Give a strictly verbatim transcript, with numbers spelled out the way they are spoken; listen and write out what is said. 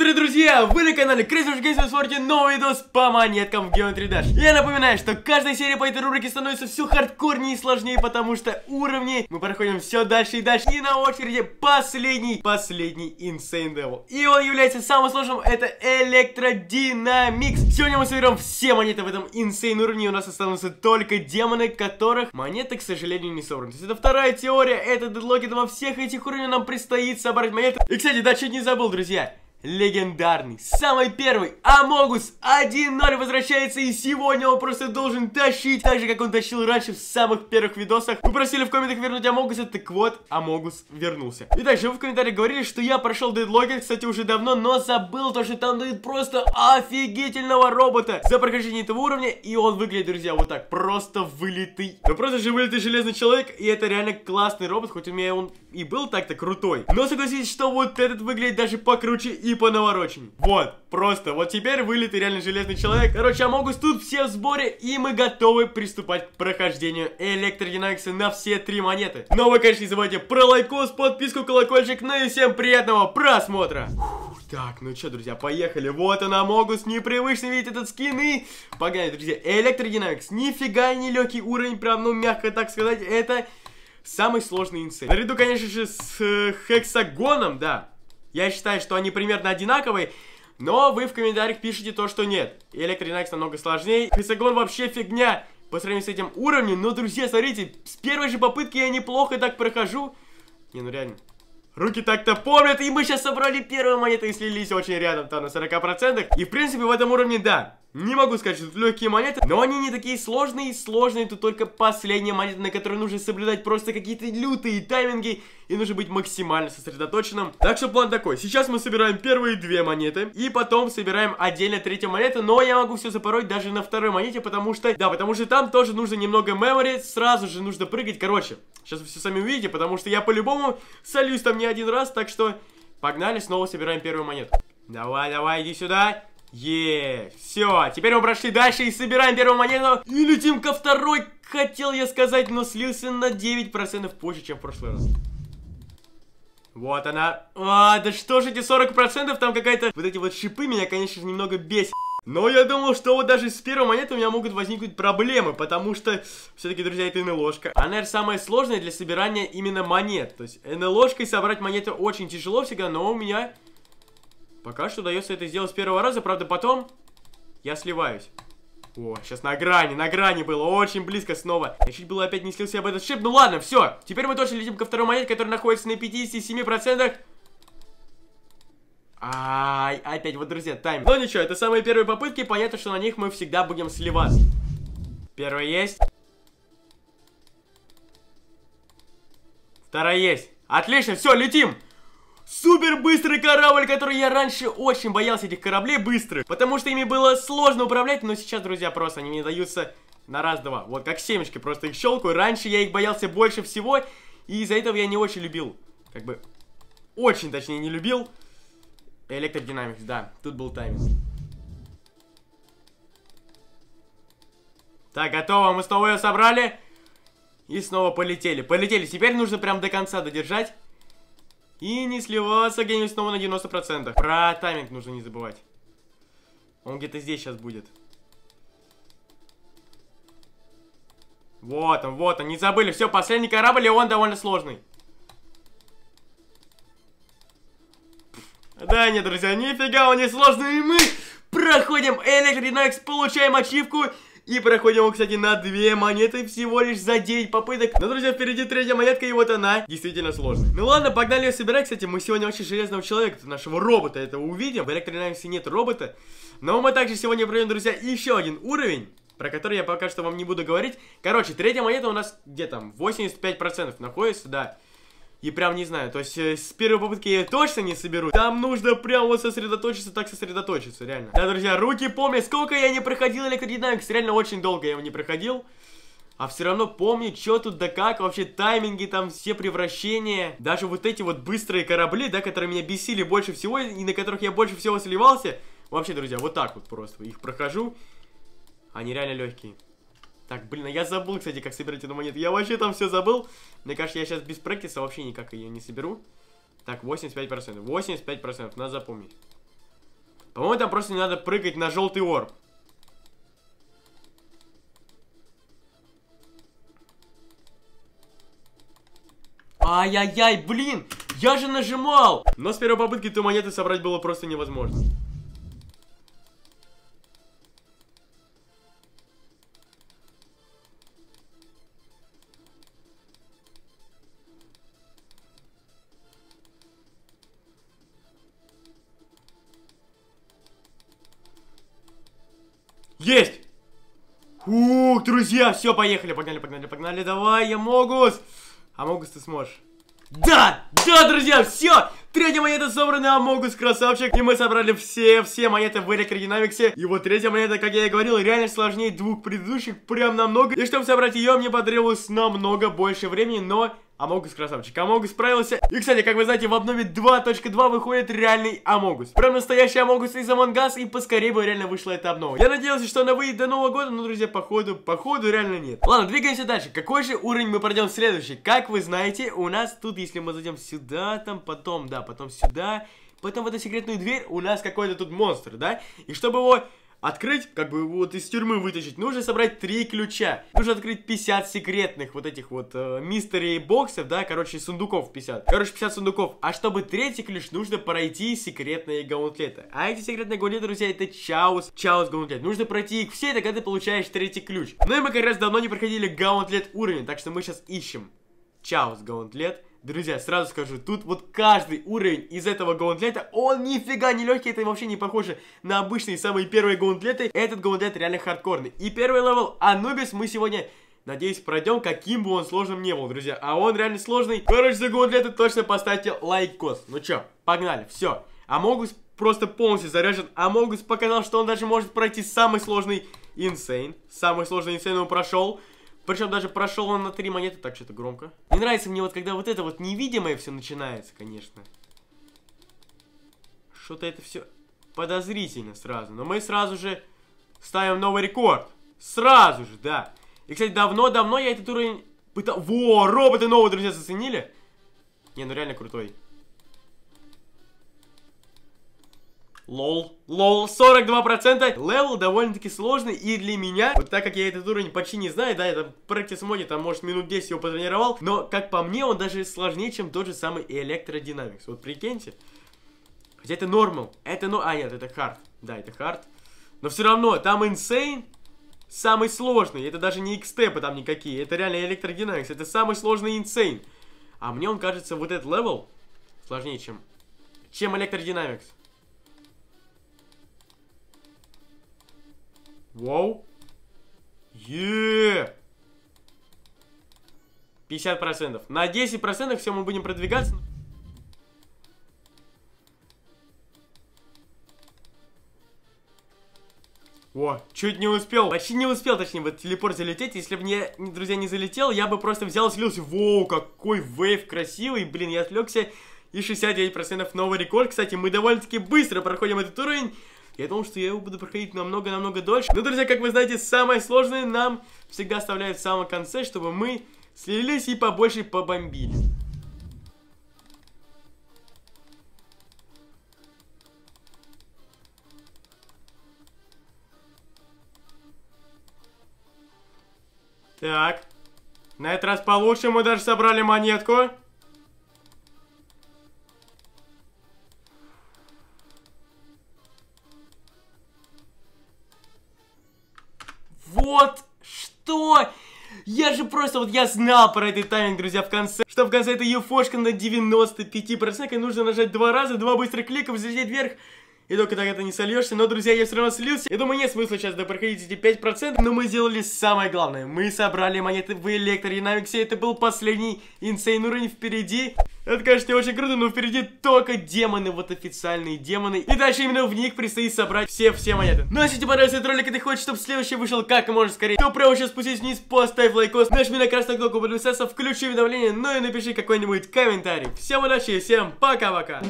дорогие друзья, вы на канале Crazy Богдаш, новый видос по монеткам в Geometry Dash. Я напоминаю, что каждая серия по этой рубрике становится все хардкорнее и сложнее, потому что уровни мы проходим все дальше и дальше. И на очереди последний, последний Insane Devil. И он является самым сложным, это Electrodynamix. Сегодня мы соберем все монеты в этом Insane уровне, и у нас останутся только демоны, которых монеты, к сожалению, не собраны. То есть это вторая теория, это Deadlock, это во всех этих уровнях нам предстоит собрать монеты. И, кстати, да, чуть не забыл, друзья. Легендарный, самый первый Амогус один ноль возвращается, и сегодня он просто должен тащить, так же как он тащил раньше в самых первых видосах. Вы просили в комментах вернуть Амогуса, так вот, Амогус вернулся. И также вы в комментариях говорили, что я прошел Deadlock, кстати, уже давно, но забыл то, что там дают просто офигительного робота за прохождение этого уровня. И он выглядит, друзья, вот так, просто вылитый. Ну просто же вылитый железный человек, и это реально классный робот, хоть у меня он и был так-то крутой, но согласитесь, что вот этот выглядит даже покруче и по наворочению. Вот, просто, вот теперь вылитый реально железный человек. Короче, Амогус тут, все в сборе, и мы готовы приступать к прохождению Электродинамикса на все три монеты. Но вы, конечно, не забывайте про лайкос, подписку, колокольчик, ну и всем приятного просмотра. Фух, так, ну что, друзья, поехали. Вот он, Амогус, непривычно видеть этот скин, и погнали, друзья. Электродинамикс, нифига не легкий уровень, прям, ну, мягко так сказать, это самый сложный инсейн. Наряду, конечно же, с э, Хексагоном, да. Я считаю, что они примерно одинаковые, но вы в комментариях пишите то, что нет. Электродинамикс намного сложнее. Hexagon вообще фигня по сравнению с этим уровнем. Но, друзья, смотрите, с первой же попытки я неплохо так прохожу. Не, ну реально. Руки так-то помнят, и мы сейчас собрали первую монету и слились очень рядом, там, на сорока процентах. И, в принципе, в этом уровне, да. Не могу сказать, что тут легкие монеты, но они не такие сложные, сложные тут только последняя монета, на которой нужно соблюдать просто какие-то лютые тайминги, и нужно быть максимально сосредоточенным. Так что план такой, сейчас мы собираем первые две монеты, и потом собираем отдельно третью монету, но я могу все запороть даже на второй монете, потому что, да, потому что там тоже нужно немного мемори, сразу же нужно прыгать, короче, сейчас вы все сами увидите, потому что я по-любому сольюсь там не один раз, так что погнали, снова собираем первую монету. Давай, давай, иди сюда. Еее, все, теперь мы прошли дальше и собираем первую монету. И летим ко второй, хотел я сказать, но слился на девять процентов позже, чем в прошлый раз. Вот она. А, да что же эти сорок процентов, там какая-то... Вот эти вот шипы меня, конечно же, немного бесит. Но я думал, что вот даже с первой монеты у меня могут возникнуть проблемы, потому что все-таки, друзья, это НЛОшка. Она, наверное, самая сложная для собирания именно монет. То есть НЛОшкой собрать монеты очень тяжело всегда, но у меня... Пока что удается это сделать с первого раза, правда потом я сливаюсь. О, сейчас на грани, на грани было, очень близко снова. Я чуть было опять не слился об этот шип, ну ладно, все. Теперь мы точно летим ко второй монете, которая находится на пятидесяти семи процентах. Ай, опять вот, друзья, тайм. Ну ничего, это самые первые попытки, понятно, что на них мы всегда будем сливаться. Первая есть. Вторая есть. Отлично, все, летим. Супер быстрый корабль, который я раньше очень боялся этих кораблей быстрых, потому что ими было сложно управлять, но сейчас, друзья, просто они мне даются на раз-два. Вот как семечки, просто их щелкаю. Раньше я их боялся больше всего, и из-за этого я не очень любил, как бы, очень точнее не любил Электродинамикс, да, тут был тайминг. Так, готово, мы снова ее собрали, и снова полетели, полетели, теперь нужно прям до конца додержать. И не сливаться, гений, снова на девяносто процентов. Про тайминг нужно не забывать. Он где-то здесь сейчас будет. Вот он, вот он, не забыли. Все, последний корабль, и он довольно сложный. Да нет, друзья, нифига он не сложный. И мы проходим Электродинамикс, получаем ачивку. И проходим его, кстати, на две монеты всего лишь за девять попыток. Но, друзья, впереди третья монетка, и вот она действительно сложная. Ну ладно, погнали ее собирать. Кстати, мы сегодня вообще железного человека, нашего робота, это увидим. В Электродинамиксе нет робота. Но мы также сегодня проведем, друзья, еще один уровень, про который я пока что вам не буду говорить. Короче, третья монета у нас где там восемьдесят пять процентов находится, да. И прям не знаю, то есть э, с первой попытки я ее точно не соберу. Там нужно прям вот сосредоточиться, так сосредоточиться, реально. Да, друзья, руки помню, сколько я не проходил Электродинамикс, реально очень долго я его не проходил. А все равно помню, что тут да как, вообще тайминги там, все превращения. Даже вот эти вот быстрые корабли, да, которые меня бесили больше всего и на которых я больше всего сливался. Вообще, друзья, вот так вот просто их прохожу. Они реально легкие. Так, блин, а я забыл, кстати, как собирать эту монету. Я вообще там все забыл. Мне кажется, я сейчас без практиса вообще никак ее не соберу. Так, восемьдесят пять процентов. восемьдесят пять процентов, надо запомнить. По-моему, там просто не надо прыгать на желтый орб. Ай-яй-яй, блин! Я же нажимал! Но с первой попытки ту монету собрать было просто невозможно. Есть! Ух, друзья, все, поехали, погнали, погнали, погнали, давай, я Амогус! Амогус, ты сможешь. Да, да, друзья, все! Третья монета собрана, Амогус, красавчик. И мы собрали все-все монеты в Электродинамиксе. И вот третья монета, как я и говорил, реально сложнее двух предыдущих, прям намного. И чтобы собрать ее, мне потребовалось намного больше времени, но Амогус красавчик. Амогус справился. И, кстати, как вы знаете, в обнове два точка два выходит реальный Амогус. Прям настоящий Амогус из Among Us, и поскорее бы реально вышла эта обнова. Я надеялся, что она выйдет до Нового года, но, друзья, походу, походу реально нет. Ладно, двигаемся дальше. Какой же уровень мы пройдем следующий? Как вы знаете, у нас тут, если мы зайдем сюда, там потом, да, потом сюда, потом в эту секретную дверь, у нас какой-то тут монстр, да? И чтобы его открыть, как бы вот из тюрьмы вытащить, нужно собрать три ключа. Нужно открыть пятьдесят секретных вот этих вот э, мистери боксов, да, короче, сундуков пятьдесят. Короче, пятьдесят сундуков. А чтобы третий ключ, нужно пройти секретные гаунтлеты. А эти секретные гаунтлеты, друзья, это Chaos, Chaos Gauntlet. Нужно пройти их все, и тогда ты получаешь третий ключ. Ну и мы как раз давно не проходили гаунтлет уровень, так что мы сейчас ищем Chaos Gauntlet. Друзья, сразу скажу, тут вот каждый уровень из этого гаунтлета, он нифига не легкий, это вообще не похоже на обычные самые первые гаунтлеты. Этот гаунтлет реально хардкорный. И первый левел Анубис мы сегодня, надеюсь, пройдем, каким бы он сложным не был, друзья. А он реально сложный. Короче, за гаунтлеты точно поставьте лайкос. Ну чё, погнали, все. Амогус просто полностью заряжен. Амогус показал, что он даже может пройти самый сложный инсейн. Самый сложный инсейн он прошел. Причем даже прошел он на три монеты, так что это громко. Не нравится мне вот, когда вот это вот невидимое все начинается, конечно. Что-то это все подозрительно сразу. Но мы сразу же ставим новый рекорд. Сразу же, да. И, кстати, давно-давно я этот уровень пытал... Во, роботы новые, друзья, заценили? Не, ну реально крутой. Лол, лол, сорок два процента. Левел довольно-таки сложный и для меня. Вот так как я этот уровень почти не знаю, да, я там практически моде, там, может, минут десять его потренировал. Но, как по мне, он даже сложнее, чем тот же самый Электродинамикс. Вот прикиньте. Хотя это нормал. Это, ну, а нет, это хард. Да, это хард. Но все равно, там инсейн самый сложный. Это даже не икс-степы там никакие. Это реально Электродинамикс. Это самый сложный инсейн. А мне он кажется, вот этот левел сложнее, чем, чем Электродинамикс. Вау. Еее. пятьдесят процентов. На десять процентов все мы будем продвигаться. О, чуть не успел. Почти не успел, точнее, вот телепорт залететь. Если бы мне, друзья, не залетел, я бы просто взял и слился. Воу, какой вейв красивый. Блин, я отвлекся. И шестьдесят девять процентов новый рекорд. Кстати, мы довольно-таки быстро проходим этот уровень. Я думал, что я его буду проходить намного-намного дольше. Но, друзья, как вы знаете, самое сложное нам всегда оставляют в самом конце, чтобы мы слились и побольше побомбили. Так. На этот раз получше, мы даже собрали монетку. Вот что? Я же просто, вот я знал про этот тайминг, друзья, в конце. Что в конце эта юфошка на девяносто пять процентов. И нужно нажать два раза, два быстрых клика, взлететь вверх. И только тогда ты не сольешься. Но, друзья, я все равно слился. Я думаю, нет смысла сейчас допроходить эти пять процентов. Но мы сделали самое главное. Мы собрали монеты в Электродинамиксе. Это был последний инсейн уровень впереди. Это, конечно, не очень круто, но впереди только демоны, вот официальные демоны. И дальше именно в них предстоит собрать все-все монеты. Ну, а если тебе понравился этот ролик и ты хочешь, чтобы следующий вышел как можно скорее, то прямо сейчас спустись вниз, поставь лайкос, нажми на красную кнопку подписаться, включи уведомления, ну и напиши какой-нибудь комментарий. Всем удачи и всем пока-пока!